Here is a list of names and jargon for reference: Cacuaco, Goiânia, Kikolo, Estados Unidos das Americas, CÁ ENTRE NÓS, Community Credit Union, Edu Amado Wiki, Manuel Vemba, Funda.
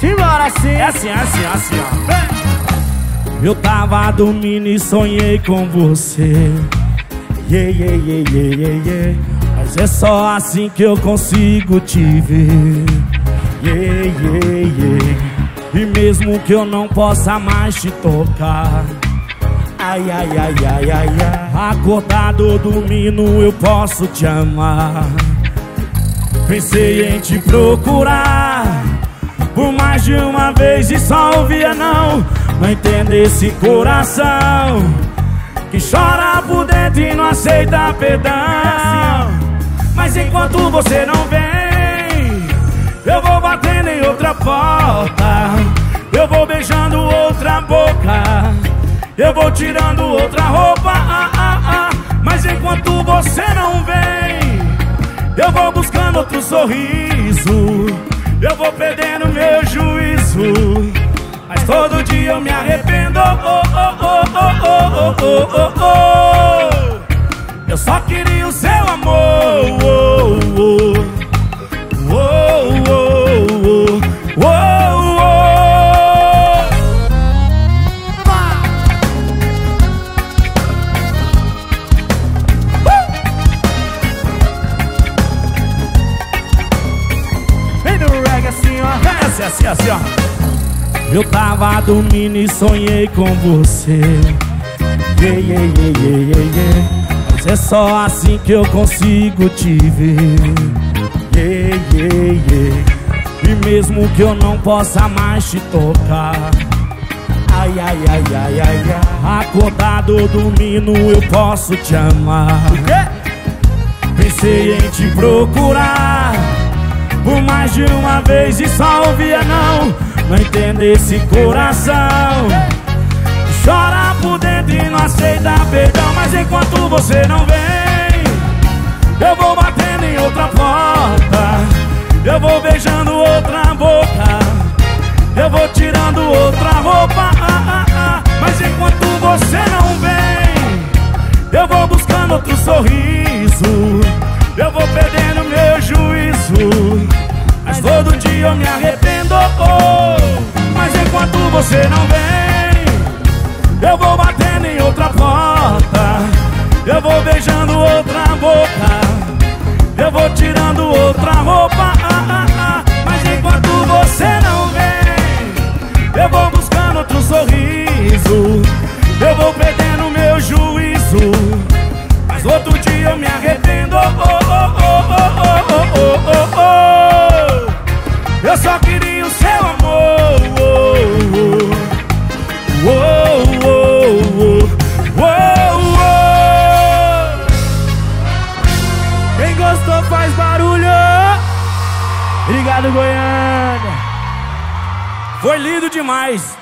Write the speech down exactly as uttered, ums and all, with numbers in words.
Simbora assim, é assim, é assim, é assim, ó. Eu tava dormindo e sonhei com você. Yeah, yeah, yeah, yeah, yeah, yeah. Mas é só assim que eu consigo te ver. Yeah, yeah, yeah. E mesmo que eu não possa mais te tocar, ai, ai, ai, ai, ai, ai, acordado ou dormindo eu posso te amar. Pensei em te procurar por mais de uma vez e só ouvia não. Não entendo esse coração que chora por dentro e não aceita perdão. Mas enquanto você não vem, eu vou batendo em outra porta, eu vou beijando outra boca, eu vou tirando outra roupa, ah, ah, ah. Mas enquanto você não vem, eu vou buscando outro sorriso, eu vou perdendo meu juízo, mas todo dia eu me arrependo. Oh, oh, oh, oh, oh, oh, oh, oh. Eu só queria o seu amor. Oh, oh, oh, oh, oh, oh, oh, oh. Vem do reggae assim, ó. Assim, assim, assim, ó. Eu tava dormindo e sonhei com você. Yeah, yeah, yeah, yeah, yeah. Mas é só assim que eu consigo te ver. Yeah, yeah, yeah. E mesmo que eu não possa mais te tocar, ai, ai, ai, ai, ai, ai, acordado ou dormindo eu posso te amar. Pensei em te procurar por mais de uma vez e só ouvia não. Não entendo esse coração, chora por dentro e não aceita perdão. Mas enquanto você não vem, eu vou batendo em outra porta, eu vou beijando outra boca, eu vou tirando outra roupa, ah, ah, ah. Mas enquanto você não vem, eu vou buscando outro sorriso, eu vou perdendo meu juízo, mas todo dia eu me arrependo. Mas enquanto você não vem, eu vou batendo em outra porta, eu vou beijando outra boca, eu vou tirando outra roupa, ah, ah, ah. Mas enquanto você não vem, eu vou buscando outro sorriso, eu vou perdendo meu juízo, mas outro dia eu me arrependo. Eu só queria o seu amor. Oh, oh, oh, oh, oh, oh. Quem gostou faz barulho. Obrigado, Goiânia. Foi lindo demais.